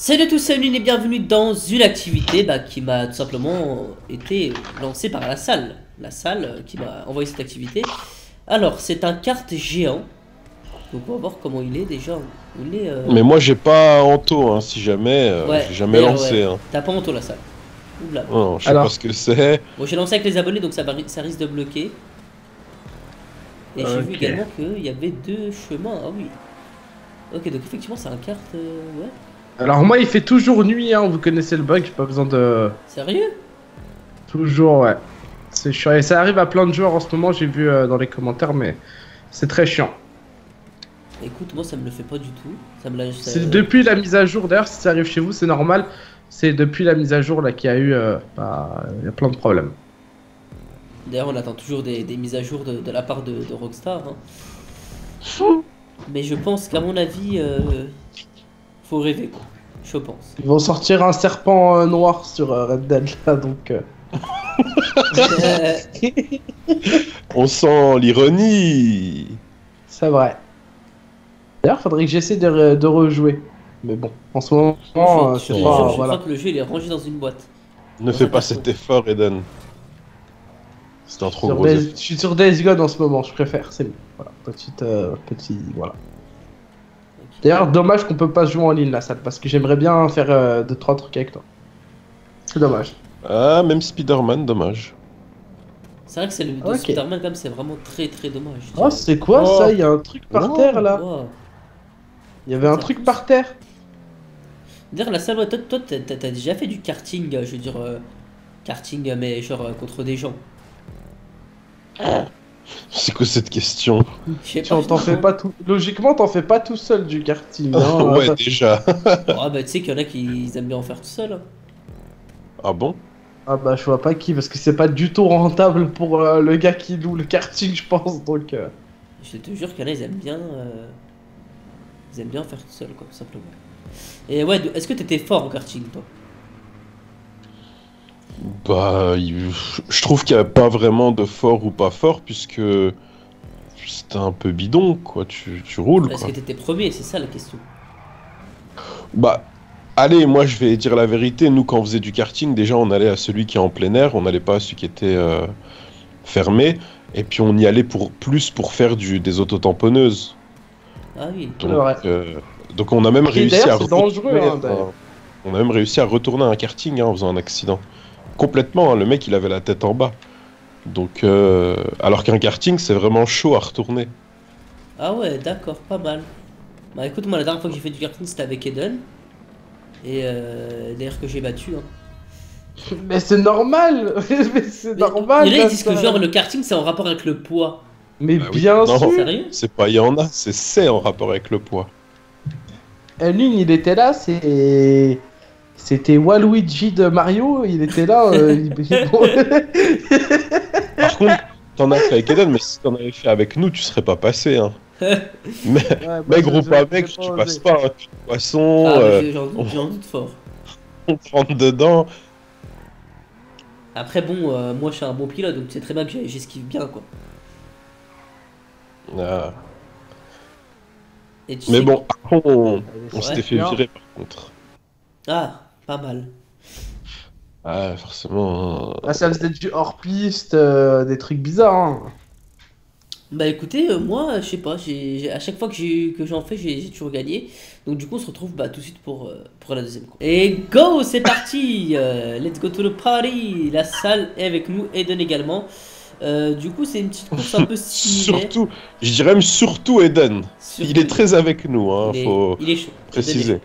Salut tous, salut et bienvenue dans une activité qui m'a tout simplement été lancée par Lasalle. Lasalle qui m'a envoyé cette activité. Alors c'est un kart géant. Donc on va voir comment il est déjà. Il est, mais moi j'ai pas Anto hein, si jamais, ouais, j'ai jamais lancé. Ouais. Hein. T'as pas Anto Lasalle. Oula. Non, je sais pas ce que c'est. Bon j'ai lancé avec les abonnés donc ça risque de bloquer. Et j'ai vu également qu'il y avait deux chemins. Ah oui. Ok donc effectivement c'est un kart, ouais. Alors moi il fait toujours nuit hein, vous connaissez le bug, j'ai pas besoin de... Sérieux? Toujours ouais. C'est chiant et ça arrive à plein de joueurs en ce moment, j'ai vu dans les commentaires mais c'est très chiant. Écoute moi ça me le fait pas du tout, ça me l'a... C'est depuis la mise à jour d'ailleurs, si ça arrive chez vous c'est normal, c'est depuis la mise à jour là qu'il y a eu y a plein de problèmes. D'ailleurs on attend toujours des mises à jour de la part de Rockstar. Hein. Mais je pense qu'à mon avis... Faut rêver quoi, je pense. Ils vont sortir un serpent noir sur Red Dead là donc. On sent l'ironie. C'est vrai. D'ailleurs faudrait que j'essaie de rejouer. Mais bon, en ce moment c'est pas... Je crois que le jeu il est rangé dans une boîte. Ne fais pas cet effort Eden. C'est un trop gros effort. Je suis sur Days Gone en ce moment, je préfère, c'est bon. Voilà, petit voilà. D'ailleurs, dommage qu'on peut pas jouer en ligne, Lasalle, parce que j'aimerais bien faire 2-3 trucs avec toi. C'est dommage. Ah, même Spider-Man, dommage. C'est vrai que c'est le de Spider-Man, quand même, c'est vraiment très très dommage. Oh, c'est quoi ça? Il y a un truc par terre, là. Il y avait un truc par terre. D'ailleurs, Lasalle, toi, t'as déjà fait du karting, je veux dire, karting, mais genre contre des gens. C'est quoi cette question? Logiquement, t'en fais pas tout seul du karting. Hein, ouais, déjà. Ah bah tu sais qu'il y en a qui aiment bien en faire tout seul. Hein. Ah bon? Ah bah je vois pas qui, parce que c'est pas du tout rentable pour le gars qui loue le karting, je pense. Donc. Je te jure qu'il y en a, ils aiment bien en faire tout seul, quoi, tout simplement. Et ouais, est-ce que t'étais fort au karting, toi? Bah, je trouve qu'il n'y a pas vraiment de fort ou pas fort, puisque c'était un peu bidon, quoi, tu roules. Parce que t'étais premier, c'est ça la question. Bah, allez, moi je vais dire la vérité, nous quand on faisait du karting, déjà on allait à celui qui est en plein air, on n'allait pas à celui qui était fermé, et puis on y allait pour faire des autotamponneuses. Ah oui, donc, donc on a même réussi à retourner, hein, on a même réussi à retourner un karting hein, en faisant un accident. Complètement, hein, le mec il avait la tête en bas. Donc, alors qu'un karting c'est vraiment chaud à retourner. Ah ouais, d'accord, pas mal. Bah écoute, moi la dernière fois que j'ai fait du karting c'était avec Eden. Et d'ailleurs que j'ai battu. Hein. Mais c'est normal. Mais c'est normal. Il y en a qui disent que genre le karting c'est en rapport avec le poids. Mais bah bien sûr. C'est pas il y en a, c'est en rapport avec le poids. L'une il était là, c'est... C'était Waluigi de Mario, il était là. Par contre, t'en as fait avec Eden, mais si t'en avais fait avec nous, tu serais pas passé. Hein. Mais, ouais, maigre ou pas maigre, tu passes pas. Hein. Poisson. Ah, j'en doute fort. On rentre dedans. Après, bon, moi je suis un bon pilote, donc c'est très bien que j'esquive bien, quoi. Ah. Et tu mais bon, on s'était fait virer par contre. Ah, pas mal. Ah, forcément. Ah, ça faisait du hors-piste, des trucs bizarres. Hein. Bah écoutez, moi, je sais pas, à chaque fois que j'en fais, j'ai toujours gagné. Donc du coup, on se retrouve tout de suite pour la deuxième course. Et go, c'est parti. Let's go to the party. Lasalle est avec nous, Eden également. Du coup, c'est une petite course un peu similaire. Surtout, je dirais même surtout Eden. Il est très avec nous, hein, il est chaud. Préciser.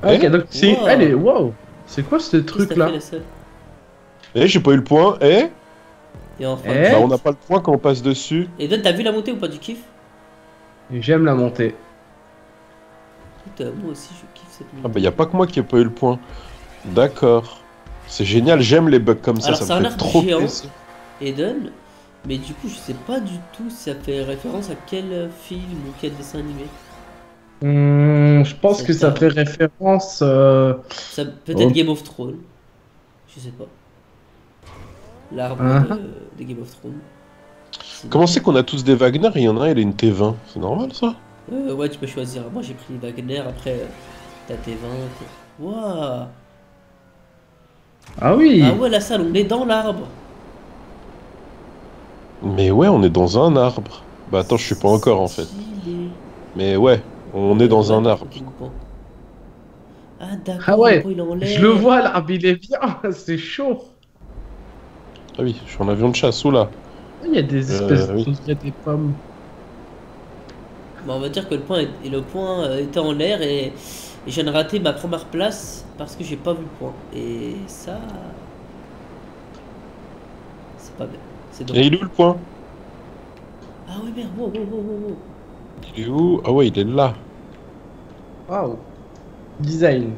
Ok, donc c'est... Allez, waouh! C'est quoi ce truc-là? Eh, j'ai pas eu le point, eh? Et enfin, on n'a pas le point quand on passe dessus. Et Eden, t'as vu la montée ou pas du kiff? J'aime la montée. Putain, moi aussi je kiffe cette montée. Ah bah y'a pas que moi qui ai pas eu le point. D'accord. C'est génial, j'aime les bugs comme ça, ça me fait trop plaisir. Eden, mais du coup je sais pas du tout si ça fait référence à quel film ou quel dessin animé. Je pense que ça fait référence peut-être Game of Thrones. Je sais pas. L'arbre de Game of Thrones. Comment c'est qu'on a tous des Wagner et il y en a un, il a une T20? C'est normal ça? Ouais, tu peux choisir. Moi j'ai pris Wagner, après T'as tes 20. Waouh. Ah oui. Ah ouais, Lasalle, on est dans l'arbre. Mais ouais, on est dans un arbre. Bah attends, je suis pas encore en fait. Mais ouais, on est dans un arbre. Ah d'accord. Ah ouais, je le vois l'arbre, il est bien, c'est chaud. Ah oui, je suis en avion de chasse, où là? Il y a des espèces de... Il y a des pommes. Bon, on va dire que le point, était en l'air et j'ai raté ma première place parce que j'ai pas vu le point. Et ça... C'est pas bien. Et il est où le point? Ah ouais merde, wow. Il est où? Ah ouais, il est là. Waouh. Design.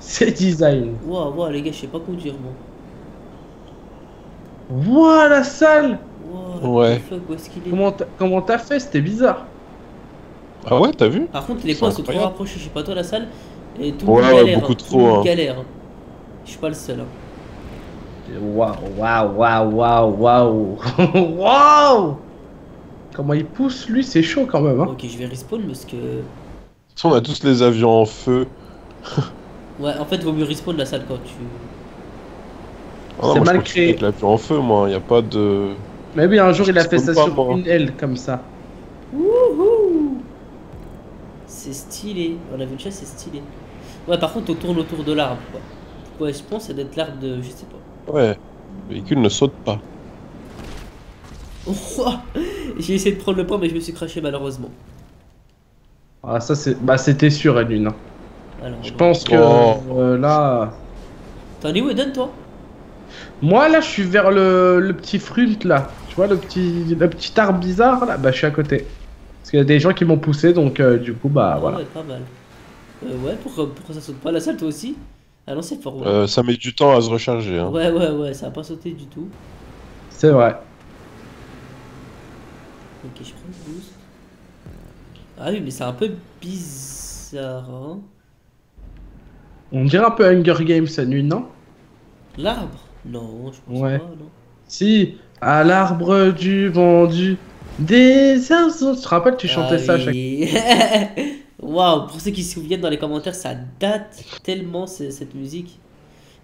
C'est design. Waouh, les gars, je sais pas conduire moi. Wouah, Lasalle. Ouais. Comment t'as fait? C'était bizarre. Ah ouais, t'as vu? Par contre, les coins sont trop rapprochés, je sais pas toi Lasalle. Et tout le monde galère. Beaucoup trop. Je suis pas le seul. Waouh. Comment il pousse lui, c'est chaud quand même hein. Ok, je vais respawn parce que... On a tous les avions en feu. Ouais, en fait, vaut mieux respawn Lasalle quand tu... Ah c'est mal créé. Avec l'avion en feu, moi, y a pas de... Mais oui, un jour il a fait ça sur une aile comme ça. Wouhou. C'est stylé. On a vu une chaise, c'est stylé. Ouais, par contre, on tourne autour de l'arbre quoi. Ouais, je pense c'est d'être l'arbre de... je sais pas. Ouais, le véhicule ne saute pas. J'ai essayé de prendre le point mais je me suis craché malheureusement. Ah ça c'est... Bah c'était sûr Lune. Alors, je pense que là... T'en es où Eden toi? Moi là je suis vers le petit fruit là. Tu vois le petit arbre bizarre là. Bah je suis à côté. Parce qu'il y a des gens qui m'ont poussé donc du coup bah voilà. Ouais pas mal. Ouais pourquoi ça saute pas Lasalle toi aussi? Ah non, c'est fort, ouais. Ça met du temps à se recharger. Hein. Ouais, ça a pas sauté du tout. C'est vrai. Ok, je prends le boost. Ah oui, mais c'est un peu bizarre. Hein. On dirait un peu Hunger Games à nuit, non? L'arbre? Non, je pense pas, non. Si, à l'arbre du vendu. Des arbres. Tu te rappelles, tu chantais ça à chaque. Waouh, pour ceux qui se souviennent dans les commentaires, ça date tellement cette musique.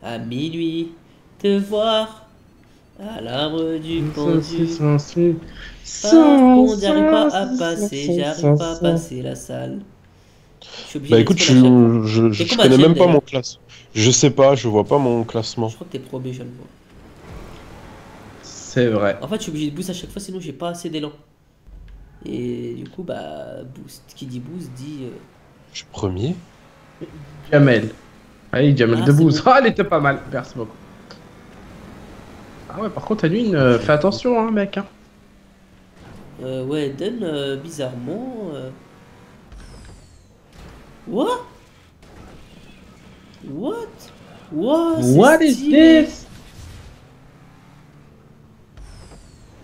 À minuit, te voir à l'arbre du pendu. J'arrive pas à passer, Lasalle. Bah écoute, je connais même pas mon classement. Je sais pas, je vois pas mon classement. Je crois que t'es probé, je le vois. C'est vrai. En fait, je suis obligé de boost à chaque fois, sinon j'ai pas assez d'élan. Et du coup, bah, boost. Qui dit boost dit. Je suis premier. Jamel. Allez, Jamel de boost. Ah, elle était pas mal. Merci beaucoup. Ah, ouais, par contre, Anuine, fais attention, hein, mec. Hein. Ouais, Eden, bizarrement. What is this?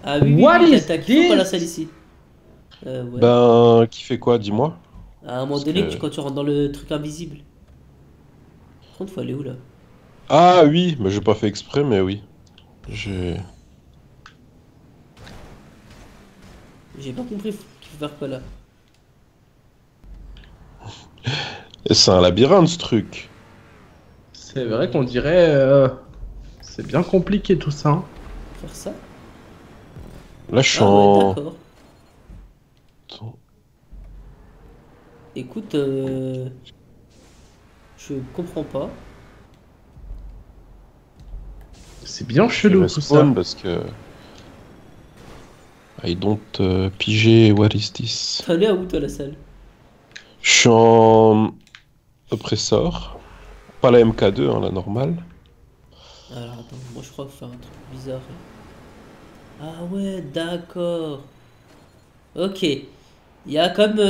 Ah, oui, t'attaques pas Lasalle ici. Ouais. Ben, qui fait quoi, dis-moi? À un moment donné, quand tu rentres dans le truc invisible. Par contre, faut aller où là? Ah oui, mais j'ai pas fait exprès, mais oui. J'ai pas compris qu'il faut faire quoi là. C'est un labyrinthe ce truc. C'est vrai qu'on dirait. C'est bien compliqué tout ça. Hein. Faire ça? Là, je suis en. Ouais, écoute, je comprends pas. C'est bien chelou tout ça. Parce que... I don't piger what is this. T'en es à où toi Lasalle? Je suis en Oppressor. Pas la MK2, hein, la normale. Alors attends, moi je crois qu'il faut faire un truc bizarre. Ah ouais, d'accord. Ok. Il y a comme...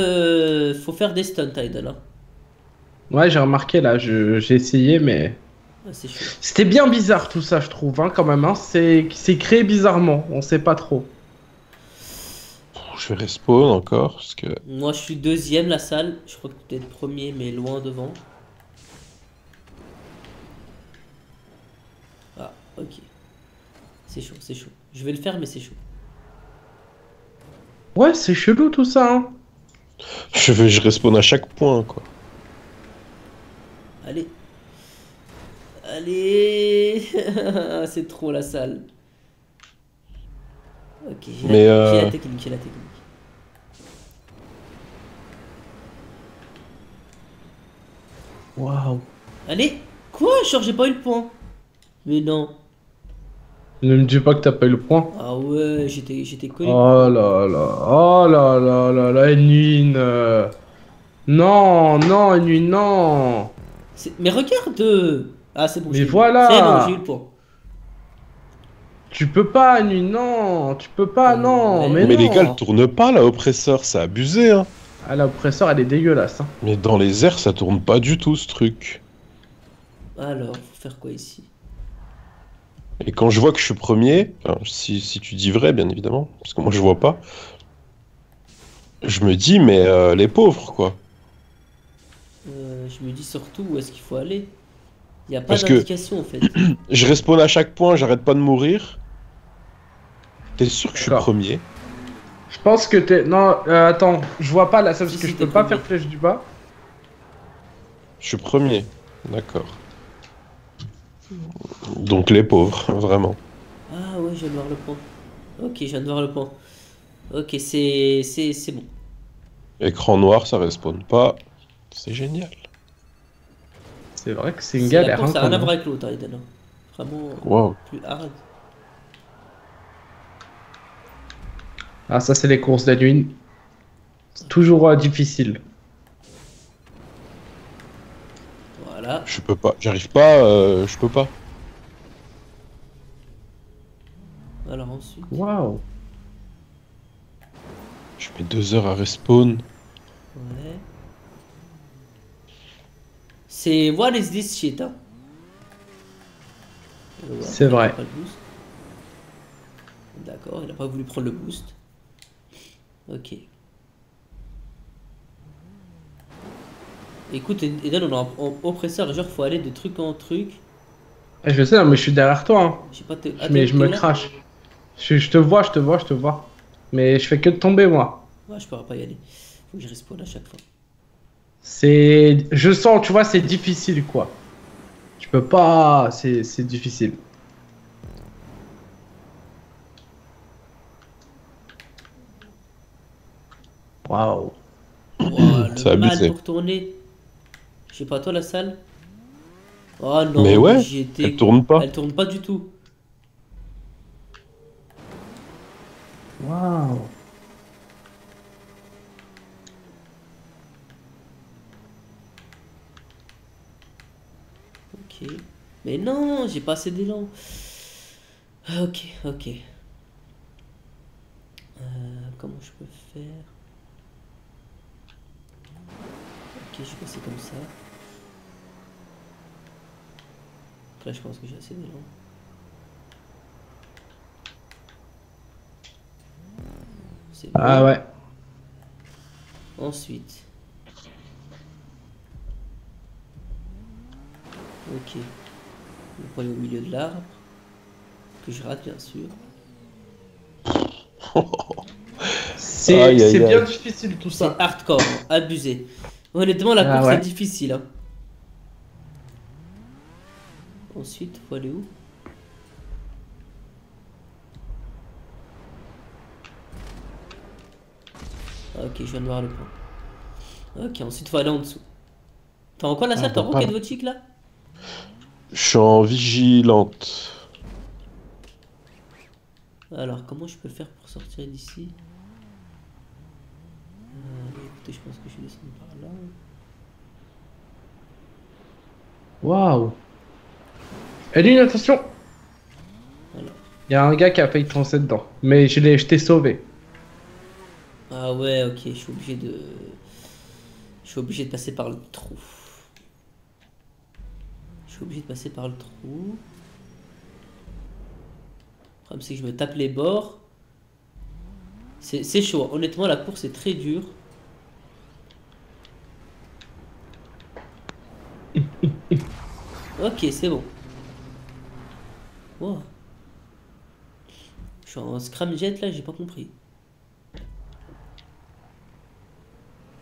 faut faire des stunts, Eden. Hein. Ouais, j'ai remarqué, là. J'ai essayé, mais... Ah, c'était bien bizarre, tout ça, je trouve, hein, quand même. Hein. C'est créé bizarrement. On sait pas trop. Je vais respawn encore, parce que... Moi, je suis deuxième, Lasalle. Je crois que tu es le premier, mais loin devant. Ah, ok. C'est chaud, c'est chaud. Je vais le faire, mais c'est chaud. Ouais, c'est chelou tout ça, hein. Je respawn à chaque point, quoi. Allez. Allez. C'est trop la salle. Ok, j'ai la technique, j'ai la technique. Waouh. Allez. Quoi? Genre j'ai pas eu le point. Mais non. Ne me dis pas que t'as pas eu le point. Ah ouais, j'étais collé. Oh là là là là, Edwin. Non, non, Edwin, non. Mais regarde. Ah c'est bon. Mais voilà. C'est bon, j'ai eu le point. Tu peux pas, Edwin, non. Tu peux pas, non. Mais les gars, elle tourne pas, la oppresseur, c'est abusé, hein. Ah, la oppresseur, elle est dégueulasse, hein. Mais dans les airs, ça tourne pas du tout, ce truc. Alors, faut faire quoi ici? Et quand je vois que je suis premier, enfin, si tu dis vrai, bien évidemment, parce que moi je vois pas, je me dis, mais les pauvres, quoi. Je me dis surtout où est-ce qu'il faut aller. Il n'y a pas d'indication, en fait. Je respawn à chaque point, j'arrête pas de mourir. T'es sûr que je suis premier? Je pense que t'es... Non, attends, je vois pas la salle, parce que je peux pas faire flèche du bas. Je suis premier, d'accord. Donc les pauvres, vraiment. Ah ouais, je viens de voir le point. Ok, je viens de voir le point. Ok, c'est bon. Écran noir, ça respawn pas. C'est génial. C'est vrai que c'est une galère. Ça n'a rien à voir avec l'autre, Eden. Vraiment wow. Plus hard. Ah ça c'est les courses d'Edwin. Toujours difficile. Voilà. Je peux pas, j'arrive pas, je peux pas. Alors ensuite... Waouh. Je mets 2 heures à respawn. Ouais. C'est... What is this shit, hein. C'est vrai. D'accord, il a pas voulu prendre le boost. Ok. Écoute, Eden, on est en oppresseur, genre faut aller de truc en truc. Je sais, mais je suis derrière toi, hein. Je sais pas, mais je me crache. Je te vois, je te vois, je te vois. Mais je fais que de tomber, moi. Ouais, je pourrais pas y aller. Faut que je respawn à chaque fois. C'est... Je sens, tu vois, c'est difficile, quoi. Je peux pas... C'est difficile. Waouh. C'est abusé. Je sais pas, toi, la salle? Oh non, mais ouais, elle tourne pas. Elle tourne pas du tout. Waouh. Ok. Mais non, j'ai pas assez d'élan. Ok, ok. Comment je peux faire? Ok, je suis passé comme ça. Là, je pense que j'ai assez d'élan. C'est bon. Ah ouais. Ensuite. Ok. On va aller au milieu de l'arbre. Que je rate, bien sûr. C'est bien difficile tout ça. C'est hardcore, abusé. Honnêtement, la course est difficile, hein. Ensuite, faut aller où? Ok, je viens de voir le point. Ok, ensuite faut aller en dessous. T'as encore la salle, t'as roquet de votre chic là? Je suis en vigilante. Alors, comment je peux faire pour sortir d'ici? Écoutez, je pense que je suis descendu par là. Waouh! Elle est une attention. Voilà. Y a un gars qui a failli transer dedans, mais je t'ai sauvé. Ah ouais, ok, je suis obligé de... Je suis obligé de passer par le trou. Je suis obligé de passer par le trou. Le problème c'est que je me tape les bords. C'est chaud, honnêtement la course est très dure. Ok, c'est bon. Wow. Je suis en Scramjet là, j'ai pas compris.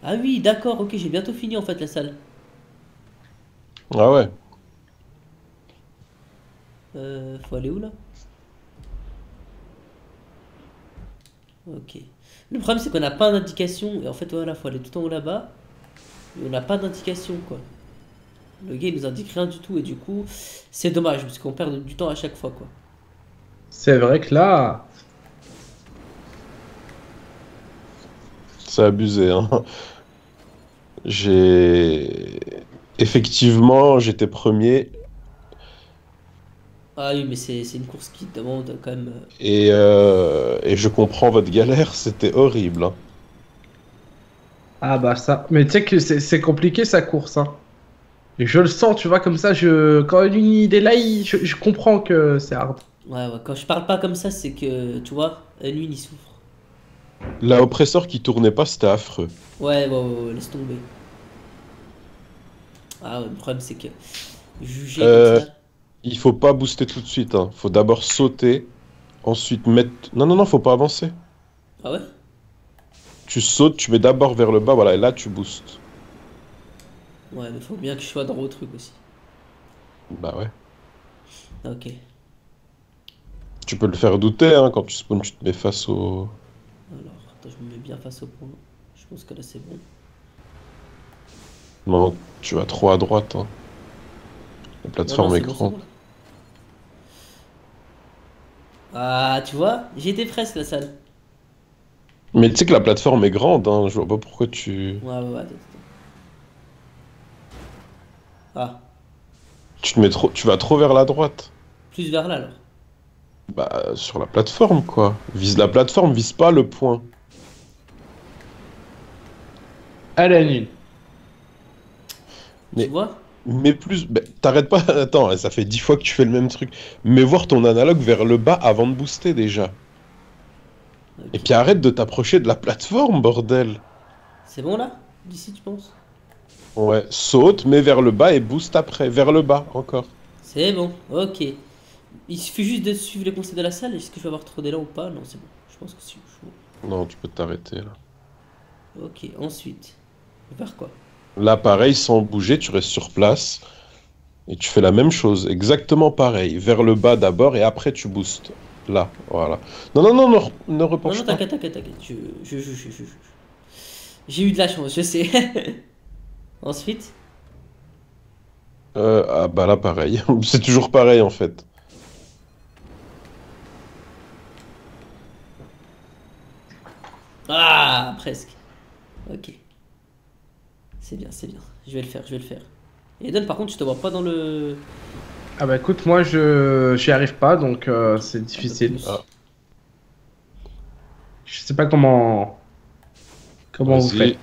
Ah oui, d'accord, ok, j'ai bientôt fini en fait la salle. Ah ouais. Faut aller où là? Ok. Le problème c'est qu'on n'a pas d'indication, et en fait voilà, faut aller tout en haut là-bas, et on n'a pas d'indication quoi. Le gars il nous indique rien du tout, et du coup c'est dommage, parce qu'on perd du temps à chaque fois quoi. C'est vrai que là... C'est abusé, hein. J'ai... Effectivement, j'étais premier. Ah oui, mais c'est une course qui demande quand même... Et je comprends votre galère, c'était horrible. Hein. Ah bah ça... Mais tu sais que c'est compliqué sa course. Hein. Et je le sens, tu vois, comme ça, je... quand il est là, je comprends que c'est hard. Ouais, ouais, quand je parle pas comme ça, c'est que, tu vois, lui, il souffre. La oppresseur qui tournait pas, c'était affreux. Ouais, ouais, laisse tomber. Ah ouais, le problème, c'est que... Juger comme ça... Il faut pas booster tout de suite, hein. Faut d'abord sauter, ensuite mettre... Non, non, non, faut pas avancer. Ah ouais? Tu sautes, tu mets d'abord vers le bas, voilà, et là tu boostes. Ouais, mais faut bien que je sois dans le truc aussi. Bah ouais. Ok. Tu peux le faire douter, hein, quand tu spawns, tu te mets face au... Alors, attends, je me mets bien face au point. Je pense que là c'est bon. Non, tu vas trop à droite, hein. La plateforme non, non, écran. Bon, ah, tu vois, j'étais presque la salle. Mais tu sais que la plateforme est grande, hein. Je vois pas pourquoi tu... Ouais, ouais, attends. Ah. Tu te mets trop... Tu vas trop vers la droite. Plus vers là, alors. Bah, sur la plateforme, quoi. Vise la plateforme, vise pas le point. Elle est nulle. Mais... Tu vois? Mais plus... Bah, t'arrêtes pas... Attends, ça fait 10 fois que tu fais le même truc. Mais voir ton analogue vers le bas avant de booster, déjà. Okay. Et puis arrête de t'approcher de la plateforme, bordel. C'est bon, là? D'ici, tu penses? Ouais, saute, mets vers le bas et booste après. Vers le bas, encore. C'est bon, ok. Il suffit juste de suivre les conseils de la salle. Est-ce que je vais avoir trop d'élan ou pas? Non, c'est bon. Je pense que si... Non, tu peux t'arrêter, là. Ok, ensuite. Vers quoi? Là, pareil, sans bouger, tu restes sur place et tu fais la même chose, exactement pareil. Vers le bas d'abord et après tu boostes. Là, voilà. Non, non, non, ne repense pas. Non, t'inquiète, t'inquiète, t'inquiète. Je J'ai eu de la chance, je sais. Ensuite ah bah là, pareil. C'est toujours pareil, en fait. Ah, presque. Ok. C'est bien, c'est bien. Je vais le faire, je vais le faire. Eden, par contre, je te vois pas dans le... Ah bah écoute, moi, j'y arrive pas, donc c'est difficile. Ah. Je sais pas comment... Comment vous faites.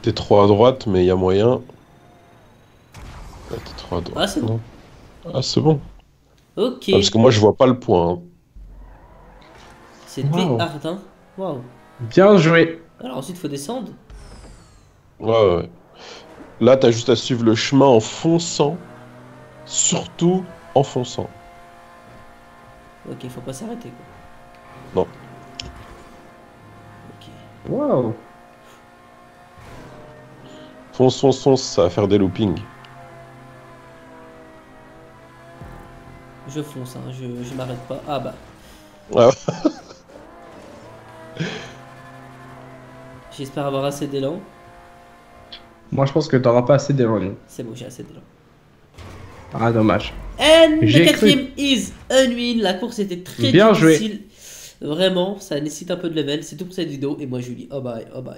T'es trop à droite, mais il y a moyen. Ah, t'es trop à droite. Ah, c'est bon. Ah, c'est bon. Ok. Ah, parce que moi, je vois pas le point. Hein. C'était hard, hein. Waouh. Bien joué. Alors ensuite, faut descendre. Ouais, ouais. Là, t'as juste à suivre le chemin en fonçant. Surtout en fonçant. Ok, faut pas s'arrêter, quoi. Non. Ok. Waouh. Fonce, fonce, fonce, ça va faire des loopings. Je fonce, hein, je m'arrête pas. Ah bah. Ah. J'espère avoir assez d'élan. Moi, je pense que t'auras pas assez d'élan. C'est bon, j'ai assez d'élan. Ah, dommage. And la quatrième is un win. La course était très difficile. Bien joué. Vraiment, ça nécessite un peu de level. C'est tout pour cette vidéo. Et moi, je vous dis, oh bye, oh bye.